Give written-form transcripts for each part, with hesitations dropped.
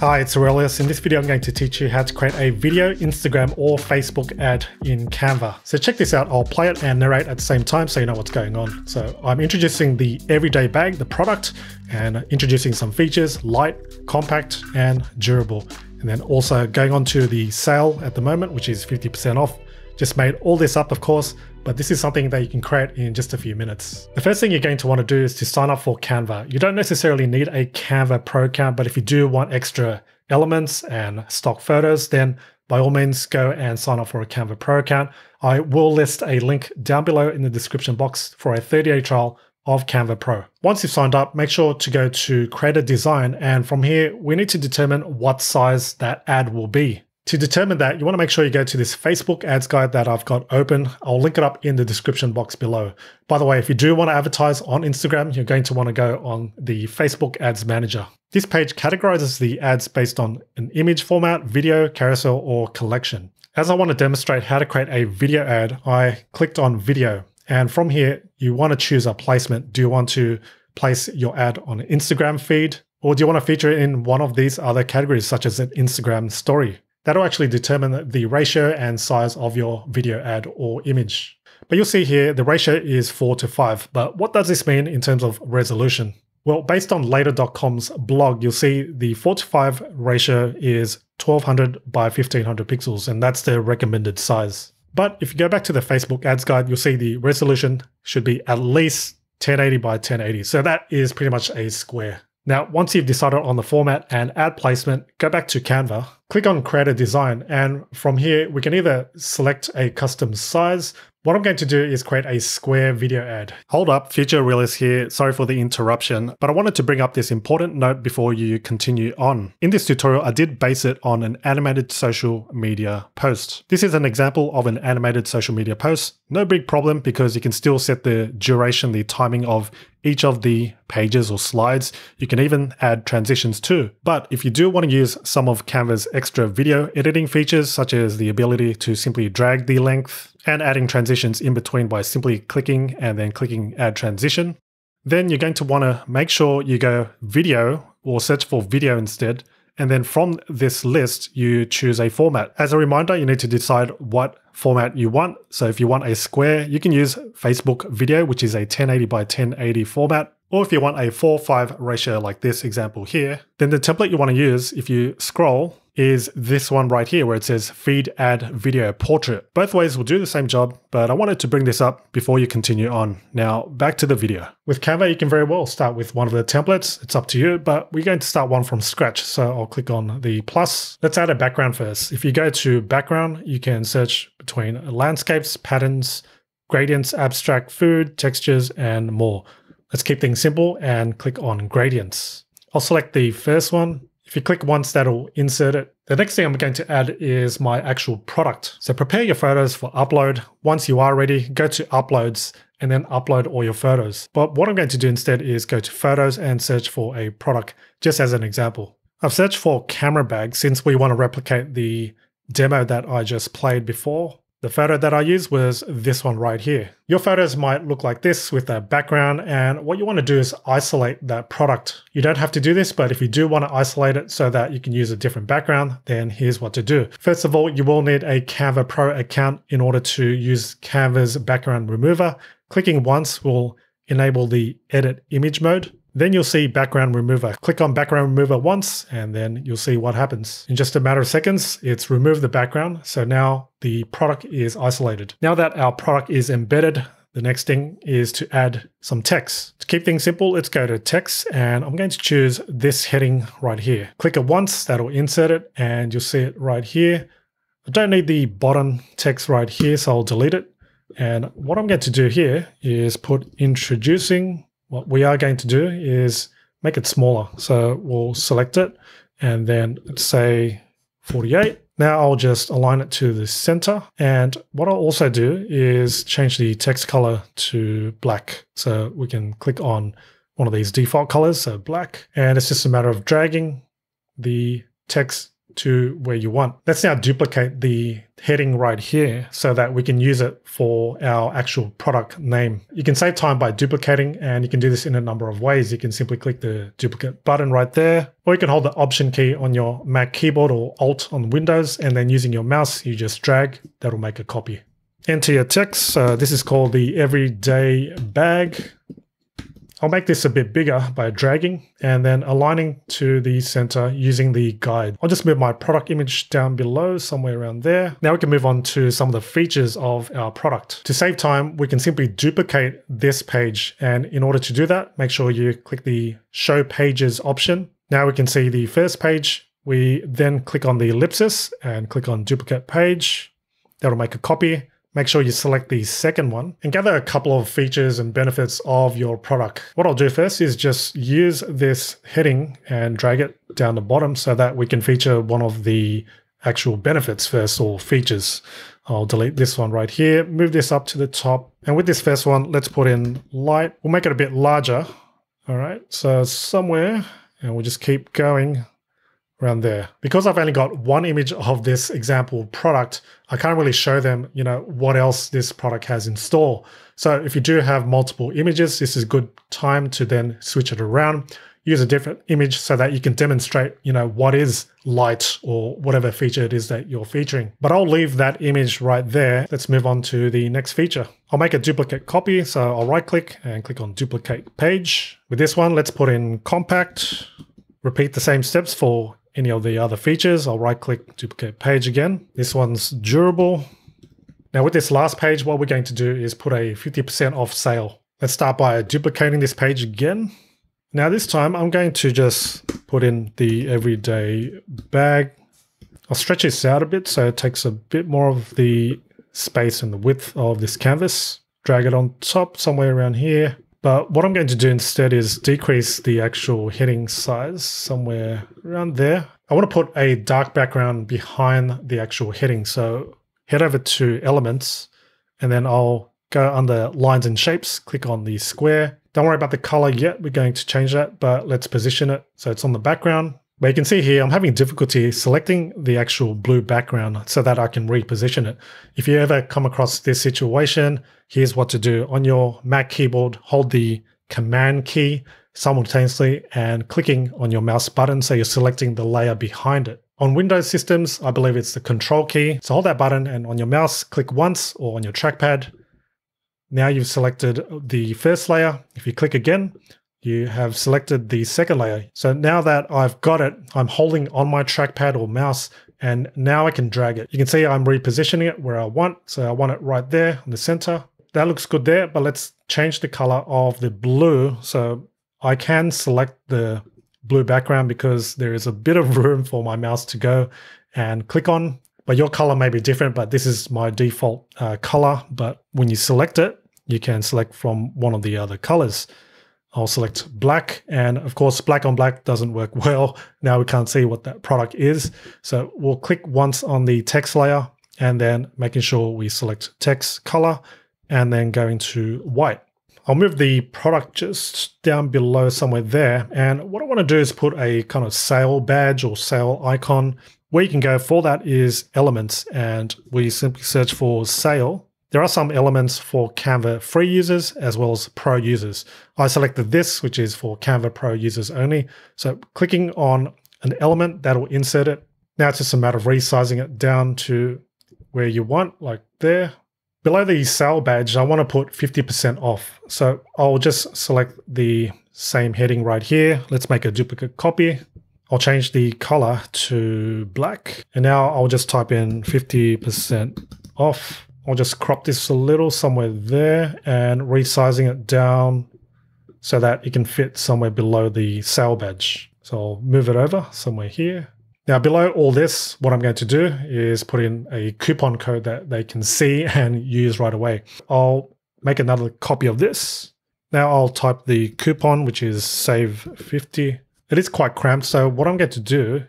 Hi, it's Aurelius. In this video, I'm going to teach you how to create a video, Instagram or Facebook ad in Canva. So check this out. I'll play it and narrate at the same time so you know what's going on. So I'm introducing the everyday bag, the product, and introducing some features, light, compact, and durable. And then also going on to the sale at the moment, which is 50% off. Just made all this up, of course, but this is something that you can create in just a few minutes. The first thing you're going to want to do is to sign up for Canva. You don't necessarily need a Canva Pro account, but if you do want extra elements and stock photos, then by all means, go and sign up for a Canva Pro account. I will list a link down below in the description box for a 30-day trial of Canva Pro. Once you've signed up, make sure to go to Create a Design. And from here, we need to determine what size that ad will be. To determine that, you want to make sure you go to this Facebook ads guide that I've got open. I'll link it up in the description box below. By the way, if you do want to advertise on Instagram, you're going to want to go on the Facebook Ads Manager. This page categorizes the ads based on an image format, video, carousel, or collection. As I want to demonstrate how to create a video ad, I clicked on video. And from here, you want to choose a placement. Do you want to place your ad on an Instagram feed? Or do you want to feature it in one of these other categories, such as an Instagram story? That'll actually determine the ratio and size of your video ad or image. But you'll see here the ratio is 4:5. But what does this mean in terms of resolution? Well, based on later.com's blog, you'll see the 4:5 ratio is 1200 by 1500 pixels, and that's the recommended size. But if you go back to the Facebook ads guide, you'll see the resolution should be at least 1080 by 1080. So that is pretty much a square. Now, once you've decided on the format and ad placement, go back to Canva, click on Create a Design, and from here, we can either select a custom size. What I'm going to do is create a square video ad. Hold up, future Aurelius here, sorry for the interruption, but I wanted to bring up this important note before you continue on. In this tutorial, I did base it on an animated social media post. This is an example of an animated social media post. No big problem because you can still set the duration, the timing of each of the pages or slides. You can even add transitions too. But if you do want to use some of Canva's extra video editing features, such as the ability to simply drag the length and adding transitions in between by simply clicking and then clicking add transition, then you're going to want to make sure you go video or search for video instead. And then from this list, you choose a format. As a reminder, you need to decide what format you want. So if you want a square, you can use Facebook video, which is a 1080 by 1080 format. Or if you want a 4:5 ratio like this example here, then the template you want to use, if you scroll, is this one right here where it says feed ad video portrait. Both ways will do the same job, but I wanted to bring this up before you continue on. Now back to the video. With Canva, you can very well start with one of the templates. It's up to you, but we're going to start one from scratch. So I'll click on the plus. Let's add a background first. If you go to background, you can search between landscapes, patterns, gradients, abstract, food, textures, and more. Let's keep things simple and click on gradients. I'll select the first one. If you click once, that'll insert it. The next thing I'm going to add is my actual product. So prepare your photos for upload. Once you are ready, go to uploads and then upload all your photos. But what I'm going to do instead is go to photos and search for a product, just as an example. I've searched for camera bag since we want to replicate the demo that I just played before. The photo that I used was this one right here. Your photos might look like this with a background, and what you want to do is isolate that product. You don't have to do this, but if you do want to isolate it so that you can use a different background, then here's what to do. First of all, you will need a Canva Pro account in order to use Canva's background remover. Clicking once will enable the edit image mode. Then you'll see background remover. Click on background remover once, and then you'll see what happens. In just a matter of seconds, it's removed the background. So now the product is isolated. Now that our product is embedded, the next thing is to add some text. To keep things simple, let's go to text, and I'm going to choose this heading right here. Click it once, that'll insert it, and you'll see it right here. I don't need the bottom text right here, so I'll delete it. And what I'm going to do here is put introducing. What we are going to do is make it smaller. So we'll select it and then let's say 48. Now I'll just align it to the center. And what I'll also do is change the text color to black. So we can click on one of these default colors, so black. And it's just a matter of dragging the text to where you want. Let's now duplicate the heading right here so that we can use it for our actual product name. You can save time by duplicating, and you can do this in a number of ways. You can simply click the duplicate button right there, or you can hold the Option key on your Mac keyboard or Alt on Windows, and then using your mouse, you just drag. That'll make a copy. Enter your text. This is called the Everyday Bag. I'll make this a bit bigger by dragging and then aligning to the center using the guide. I'll just move my product image down below, somewhere around there. Now we can move on to some of the features of our product. To save time, we can simply duplicate this page. And in order to do that, make sure you click the Show Pages option. Now we can see the first page. We then click on the ellipsis and click on Duplicate Page. That'll make a copy. Make sure you select the second one and gather a couple of features and benefits of your product. What I'll do first is just use this heading and drag it down the bottom so that we can feature one of the actual benefits first, or features. I'll delete this one right here, move this up to the top. And with this first one, let's put in light. We'll make it a bit larger. All right, so somewhere, and we'll just keep going around there. Because I've only got one image of this example product, I can't really show them, you know, what else this product has in store. So if you do have multiple images, this is a good time to then switch it around, use a different image so that you can demonstrate, you know, what is light or whatever feature it is that you're featuring. But I'll leave that image right there. Let's move on to the next feature. I'll make a duplicate copy. So I'll right click and click on Duplicate Page. With this one, let's put in compact. Repeat the same steps for any of the other features. I'll right click, duplicate page again. This one's durable. Now with this last page, what we're going to do is put a 50% off sale. Let's start by duplicating this page again. Now this time I'm going to just put in the everyday bag. I'll stretch this out a bit so it takes a bit more of the space and the width of this canvas. Drag it on top somewhere around here. But what I'm going to do instead is decrease the actual heading size somewhere around there. I want to put a dark background behind the actual heading. So head over to Elements, and then I'll go under Lines and Shapes, click on the square. Don't worry about the color yet. We're going to change that, but let's position it so it's on the background. But you can see here, I'm having difficulty selecting the actual blue background so that I can reposition it. If you ever come across this situation, here's what to do. On your Mac keyboard, hold the Command key simultaneously and clicking on your mouse button so you're selecting the layer behind it. On Windows systems, I believe it's the Control key. So hold that button and on your mouse, click once, or on your trackpad. Now you've selected the first layer. If you click again, you have selected the second layer. So now that I've got it, I'm holding on my trackpad or mouse, and now I can drag it. You can see I'm repositioning it where I want. So I want it right there in the center. That looks good there, but let's change the color of the blue. So I can select the blue background because there is a bit of room for my mouse to go and click on, but your color may be different, but this is my default color. But when you select it, you can select from one of the other colors. I'll select black, and of course black on black doesn't work well. Now we can't see what that product is. So we'll click once on the text layer and then making sure we select text color and then going to white. I'll move the product just down below somewhere there. And what I want to do is put a kind of sale badge or sale icon. Where you can go for that is Elements, and we simply search for sale. There are some elements for Canva free users as well as pro users. I selected this, which is for Canva Pro users only. So clicking on an element, that'll insert it. Now it's just a matter of resizing it down to where you want, like there. Below the sale badge, I want to put 50% off. So I'll just select the same heading right here. Let's make a duplicate copy. I'll change the color to black. And now I'll just type in 50% off. I'll just crop this a little somewhere there and resizing it down so that it can fit somewhere below the sale badge. So I'll move it over somewhere here. Now below all this, what I'm going to do is put in a coupon code that they can see and use right away. I'll make another copy of this. Now I'll type the coupon, which is save 50. It is quite cramped. So what I'm going to do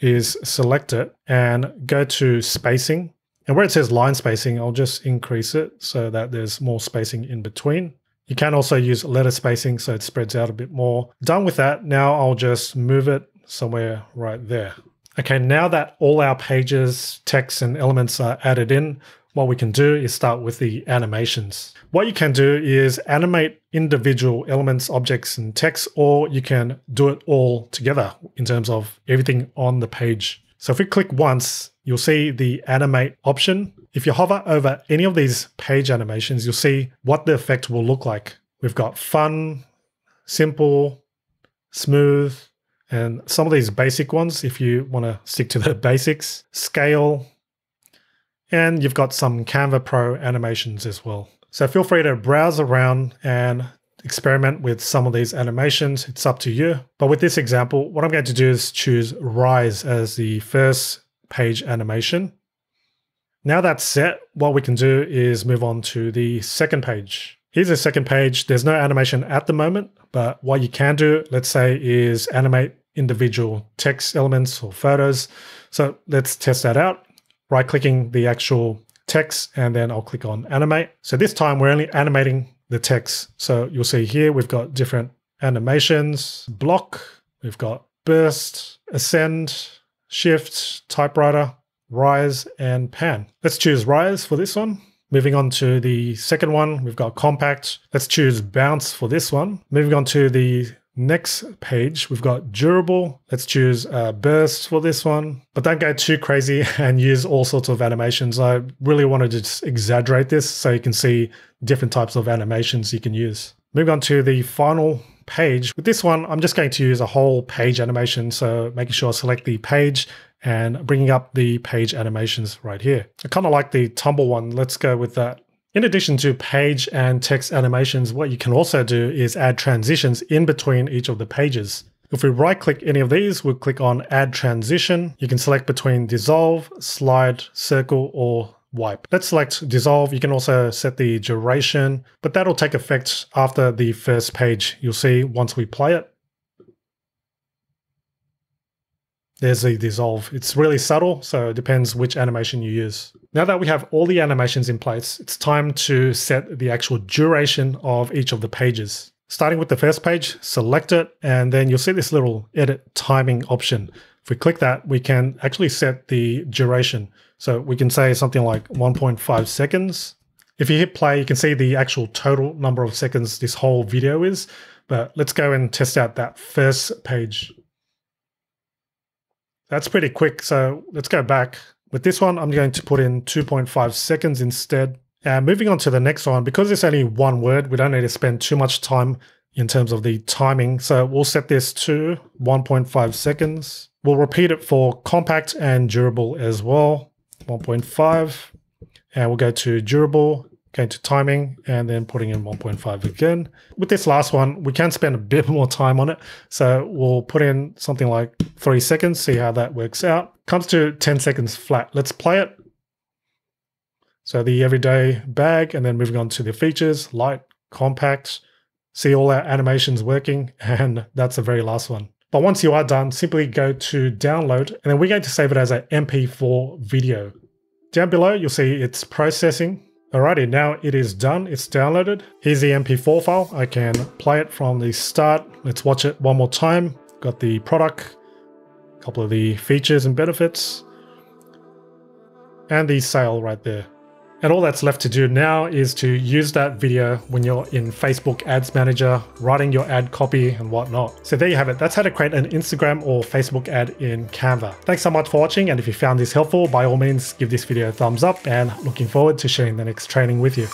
is select it and go to spacing. And where it says line spacing, I'll just increase it so that there's more spacing in between. You can also use letter spacing so it spreads out a bit more. Done with that, now I'll just move it somewhere right there. Okay, now that all our pages, text, and elements are added in, what we can do is start with the animations. What you can do is animate individual elements, objects, and text, or you can do it all together in terms of everything on the page. So if we click once, you'll see the animate option. If you hover over any of these page animations, you'll see what the effect will look like. We've got fun, simple, smooth, and some of these basic ones if you want to stick to the basics, scale, and you've got some Canva Pro animations as well. So feel free to browse around and experiment with some of these animations. It's up to you. But with this example, what I'm going to do is choose Rise as the first page animation. Now that's set, what we can do is move on to the second page. Here's the second page. There's no animation at the moment, but what you can do, let's say, is animate individual text elements or photos. So let's test that out. Right-clicking the actual text, and then I'll click on animate. So this time we're only animating the text. So you'll see here we've got different animations, block, we've got burst, ascend, shift, typewriter, rise, and pan. Let's choose rise for this one. Moving on to the second one, we've got compact. Let's choose bounce for this one. Moving on to the next page, we've got durable. Let's choose burst for this one. But don't go too crazy and use all sorts of animations. I really wanted to just exaggerate this so you can see different types of animations you can use. Moving on to the final page. With this one, I'm just going to use a whole page animation. So making sure I select the page and bringing up the page animations right here. I kind of like the tumble one. Let's go with that. In addition to page and text animations, what you can also do is add transitions in between each of the pages. If we right-click any of these, we'll click on Add Transition. You can select between Dissolve, Slide, Circle, or Wipe. Let's select Dissolve. You can also set the duration, but that'll take effect after the first page. You'll see once we play it. There's the dissolve. It's really subtle, so it depends which animation you use. Now that we have all the animations in place, it's time to set the actual duration of each of the pages. Starting with the first page, select it, and then you'll see this little edit timing option. If we click that, we can actually set the duration. So we can say something like 1.5 seconds. If you hit play, you can see the actual total number of seconds this whole video is, but let's go and test out that first page. That's pretty quick, so let's go back. With this one, I'm going to put in 2.5 seconds instead. And moving on to the next one, because it's only one word, we don't need to spend too much time in terms of the timing. So we'll set this to 1.5 seconds. We'll repeat it for compact and durable as well, 1.5. And we'll go to durable, going to timing, and then putting in 1.5 again. With this last one, we can spend a bit more time on it. So we'll put in something like 3 seconds, see how that works out. Comes to 10 seconds flat. Let's play it. So the everyday bag, and then moving on to the features, light, compact, see all our animations working, and that's the very last one. But once you are done, simply go to download, and then we're going to save it as an MP4 video. Down below, you'll see it's processing. Alrighty, now it is done, it's downloaded. Here's the MP4 file. I can play it from the start. Let's watch it one more time. Got the product, a couple of the features and benefits, and the sale right there. And all that's left to do now is to use that video when you're in Facebook Ads Manager, writing your ad copy and whatnot. So there you have it. That's how to create an Instagram or Facebook ad in Canva. Thanks so much for watching. And if you found this helpful, by all means, give this video a thumbs up, and looking forward to sharing the next training with you.